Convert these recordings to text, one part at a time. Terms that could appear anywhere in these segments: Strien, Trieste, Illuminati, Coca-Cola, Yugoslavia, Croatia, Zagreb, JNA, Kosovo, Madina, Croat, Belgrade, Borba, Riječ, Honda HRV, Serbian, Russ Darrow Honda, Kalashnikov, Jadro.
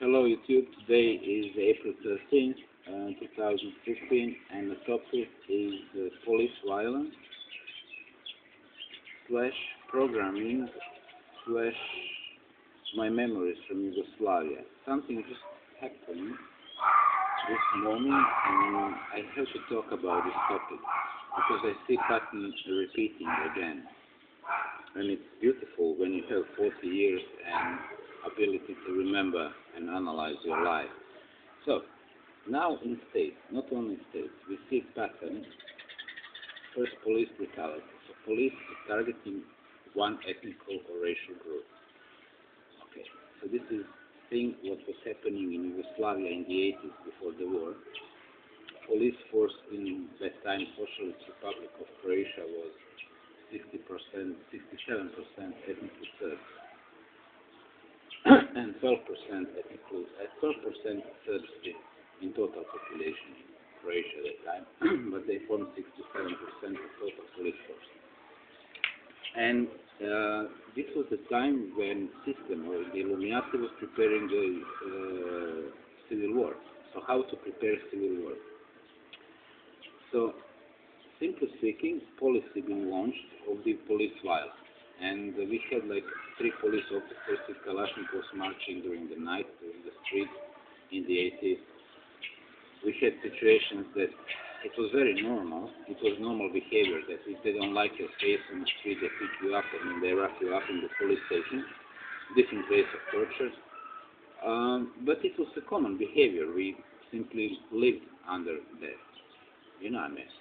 Hello YouTube, today is April 13, 2015, and the topic is police violence / programming / my memories from Yugoslavia. Something just happened this morning and I have to talk about this topic because I see patterns repeating again. And it's beautiful when you have 40 years and ability to remember and analyze your life. So, now in states, not only in states, we see patterns. First, police brutality. So, police is targeting one ethnical or racial group. Okay, so this is thing what was happening in Yugoslavia in the 80s before the war. Police force in that time, Socialist Republic of Croatia was 60%, 67% ethnically Serbs, and 12% Serbs in total population in Croatia at that time, but they formed 67% of total police force. And this was the time when the Illuminati was preparing the civil war. So how to prepare civil war? So, simply speaking, policy being launched of the police violence. And we had like 3 police officers with Kalashnikovs marching during the night, during the street in the 80s. We had situations that it was very normal. It was normal behavior that if they don't like your face on the street, they pick you up and they wrap you up in the police station. Different ways of torture. But it was a common behavior. We simply lived under that. You know what I mean?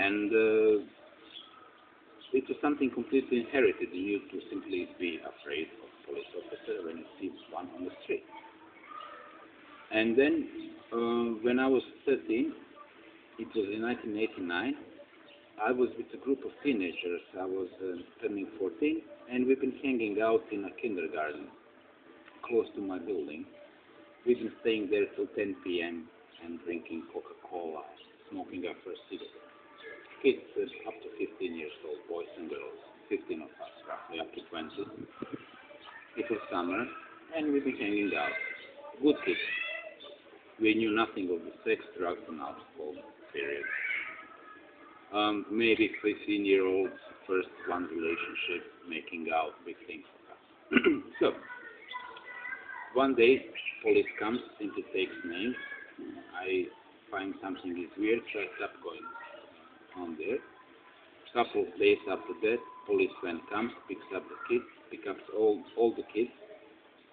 And it was something completely inherited in you to simply be afraid of a police officer when you see one on the street. And then, when I was 13, it was in 1989, I was with a group of teenagers. I was turning 14, and we've been hanging out in a kindergarten close to my building. We've been staying there till 10 p.m. and drinking Coca-Cola, smoking our first cigarette. Kids up to 15 years old, boys and girls, 15 of us, roughly up to 20. It was summer, and we were hanging out. Good kids. We knew nothing of the sex, drugs, and alcohol, period. Maybe 15-year-old, first one relationship, making out, big thing for us. So, one day, police comes, simply takes names. I find something is weird, so I stop going on there. A couple of days after that, policeman comes, picks up the kids, picks up all the kids,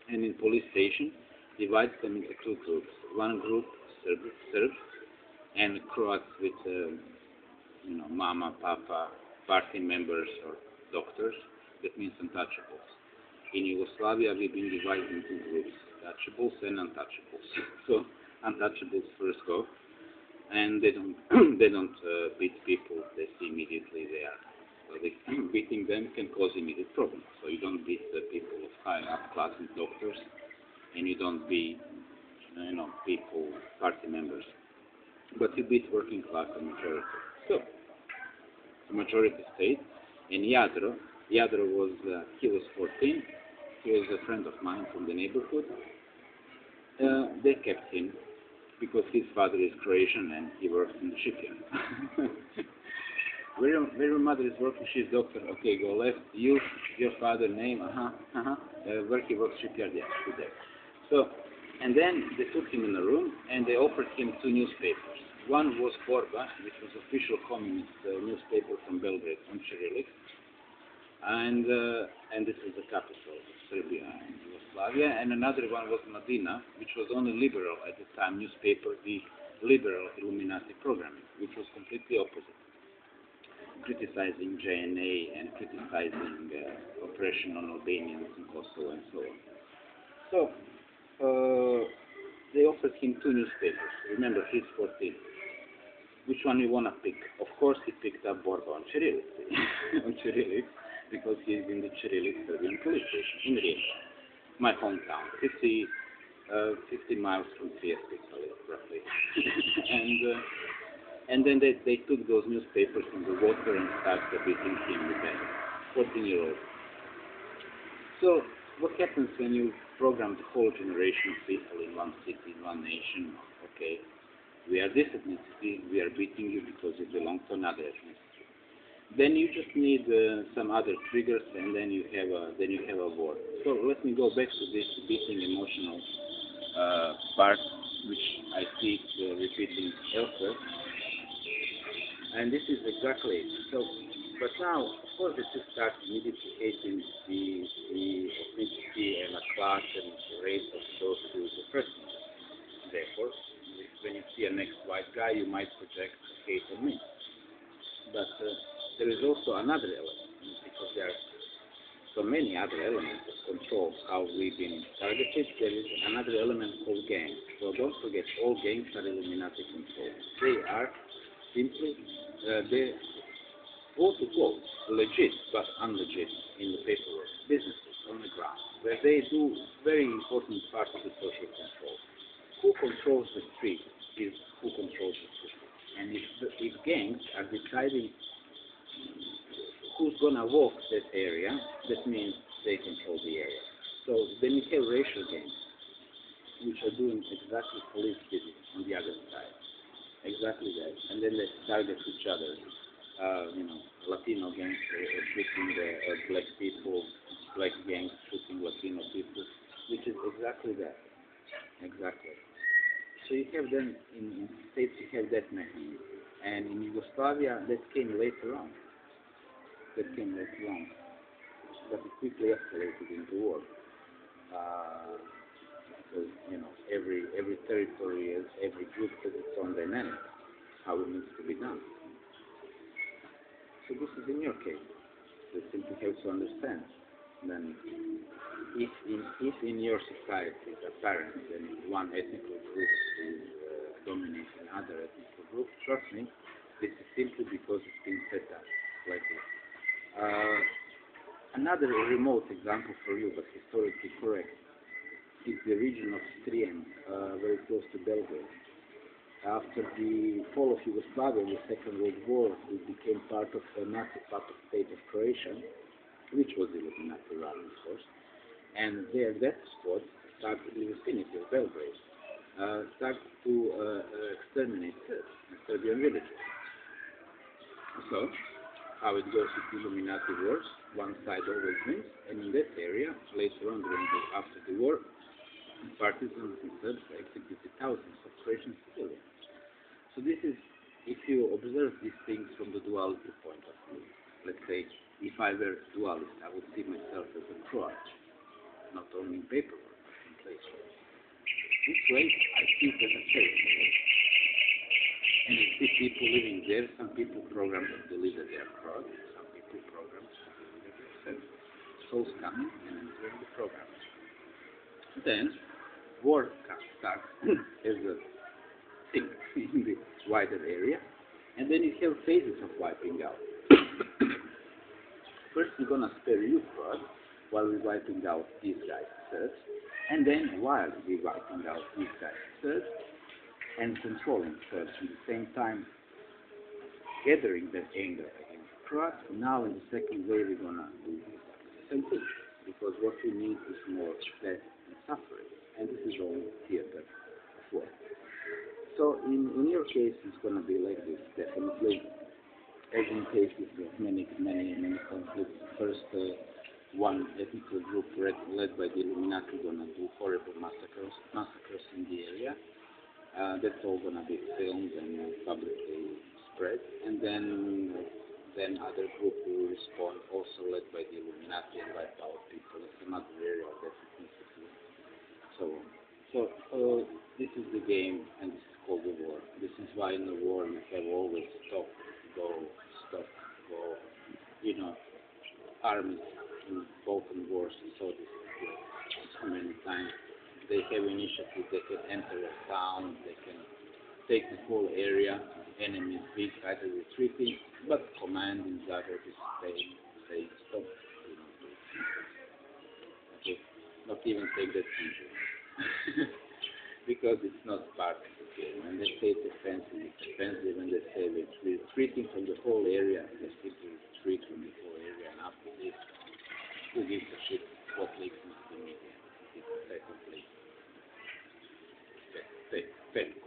and in police station divides them into 2 groups. One group, Serbs, and Croats with, mama, papa, party members or doctors. That means untouchables. In Yugoslavia, we've been divided into 2 groups, touchables and untouchables. So, untouchables first go. And they don't beat people. They see immediately they are. So they, beating them can cause immediate problems. So you don't beat the people of high up class and doctors, and you don't beat people, party members. But you beat working class and majority. So the majority stayed. And Jadro was he was 14. He was a friend of mine from the neighborhood. They kept him, because his father is Croatian and he works in the shipyard. Where your mother is working, she's doctor. Okay, go left. You, your father, name, where he works, shipyard, yeah, good there. So, and then they took him in a room and they offered him 2 newspapers. One was Borba, which was official communist newspaper from Belgrade, from Cyrillic. And this was the capital of Serbia and Yugoslavia, and another one was Madina, which was only liberal at the time newspaper, the liberal Illuminati programming, which was completely opposite, criticizing JNA and criticizing oppression on Albanians in Kosovo and so on. So, they offered him 2 newspapers. Remember, he's 14. Which one you want to pick? Of course, he picked up Borba on Cyrillic. On Cyrillic, because he is in the Cyrillic Serbian police station in Riječ, my hometown, 50 miles from Trieste, roughly. And then they took those newspapers in the water and started beating him with them, 14-year-old. So what happens when you programmed the whole generation of people in one city, in one nation. Okay, we are this ethnicity, we are beating you because you belong to another ethnicity. Then you just need some other triggers, and then you have a war. So let me go back to this beating emotional part, which I see repeating elsewhere. And this is exactly it. So, but now, of course, they just start immediately hating the ethnicity and the class and the race of those who are oppressed. Therefore, when you see a next white guy, you might project hate on me. But there is also another element, because there are so many other elements of control, how we've been targeted. There is another element called gangs. So don't forget, all gangs are Illuminati controlled. They are simply, they quote-unquote legit but unlegit in the paperwork, businesses on the ground, where they do very important part of the social control. Who controls the street is who controls the system. And if gangs are deciding who's gonna walk that area, that means they control the area. So then you have racial gangs, which are doing exactly police business on the other side. Exactly that, and then they target each other. You know, Latino gangs shooting the black people, black gangs shooting Latino people, which is exactly that. Exactly. So you have them in the States. You have that mechanism, and in Yugoslavia that came later on. But it quickly escalated into war. Because, you know, every territory, every group has its own dynamic, how it needs to be done. So this is in your case. So it simply helps to understand. Then, if in your society it's apparent that one ethnic group is dominating another ethnic group, trust me, this is simply because it's been set up like this. Another remote example for you, but historically correct, is the region of Strien, very close to Belgrade. After the fall of Yugoslavia in the Second World War, it became part of the Nazi state of Croatia, which was the Illuminati run, of course. And their death squad started in the vicinity of Belgrade, started to exterminate Serbian villages. So, how it goes with Illuminati wars, one side always wins, and in that area, later on after the war, partisans and Serbs executed thousands of Croatian civilians. So this is, if you observe these things from the duality point of view, let's say, if I were a dualist, I would see myself as a Croat, not only in paperwork, but in place. This way, I see it as a church. And you see people living there, some people program to believe that they are Croats, some people program to believe that they are Serbs. Souls coming and entering the program. Then, war starts as a thing in the wider area, and then you have phases of wiping out. First, we're gonna spare you Croats while we're wiping out these guys Serbs, and then while we're wiping out these guys Serbs and controlling Serbs at the same time, gathering that anger against Croats. Now, in the second way, we're gonna do the same thing, because what we need is more death and suffering, and this is all theater of war. So in your case, it's gonna be like this, definitely. As in cases of many conflicts, first one ethnic group led by the Illuminati gonna do horrible massacres in the area. That's all gonna be filmed and publicly spread, and then other group will respond, also led by the Illuminati and by power people. It's another area of that ethnicity, so on. So this is the game, and this is called the war. This is why in the war you have always stop, go, you know, armies in Balkan wars, and so this so many times. They have initiative, they can enter a town, they can take the whole area, the enemy is big, either retreating, but command in Zagreb is they stop, you know, okay, not even take that feature, because it's not part of the game. When they say it's offensive, and they say we're retreating from the whole area, they simply retreat from the whole area, and after this, who gives a shit what leaks into the media. feta.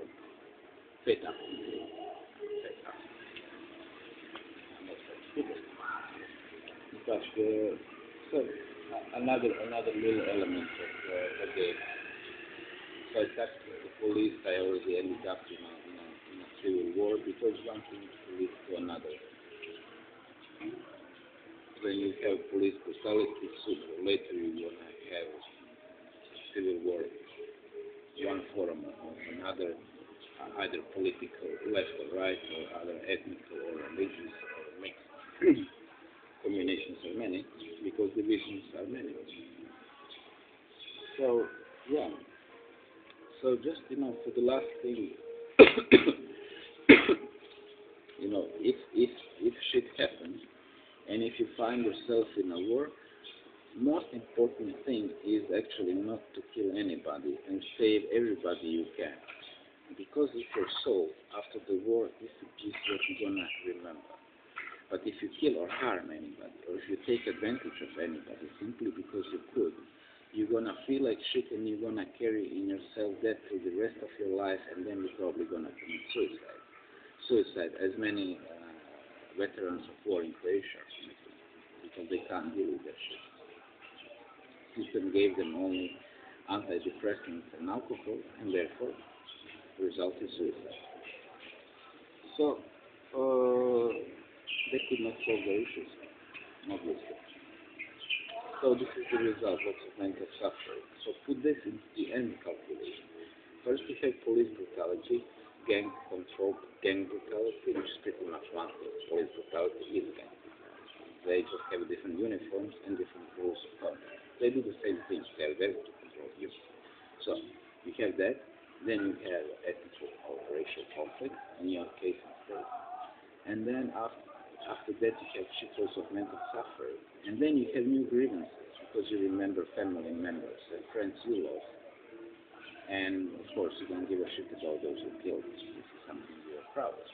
Because so another little element of the game. So I started with the police. I already ended up in a civil war because one thing leads to another. When you have police brutality, sooner or later you're gonna have civil war. One form or another, either political, left or right, or other ethnic or religious or mixed. Combinations are many because divisions are many. So yeah. So just for the last thing, if shit happens, and if you find yourself in a war, most important thing is actually not to kill anybody and save everybody you can, because it's your soul after the war. This is what you're gonna remember. But if you kill or harm anybody, or if you take advantage of anybody simply because you could, you're gonna feel like shit and you're gonna carry in yourself that through the rest of your life, and then you're probably gonna commit suicide. Suicide, as many veterans of war in Croatia, because they can't deal with that shit. The system gave them only antidepressants and alcohol, and therefore the result is suicide. So, they could not solve their issues, obviously. So this is the result, lots of mental suffering. So put this into the end calculation. First you have police brutality, gang control, gang brutality, which is pretty much one thing. Police brutality is gang brutality. They just have different uniforms and different rules of conduct. They do the same thing, they are there to control you. So you have that, then you have ethnic or racial conflict, in your case and state. And then after that you have shitloads of mental suffering, and then you have new grievances because you remember family members and friends you lost, and of course you don't give a shit about those who killed. This is something you are proud of.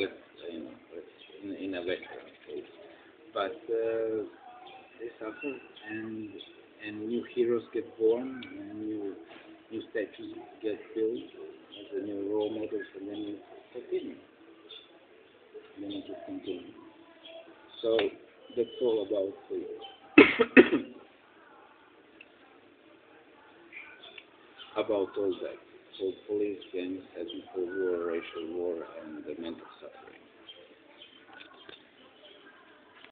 In a veteran case, but this happens, and new heroes get born, and new statues get built as the new role models, and then you continue. So that's all about it. About all that. So police, gangs, ethnic war, racial war, and the mental suffering.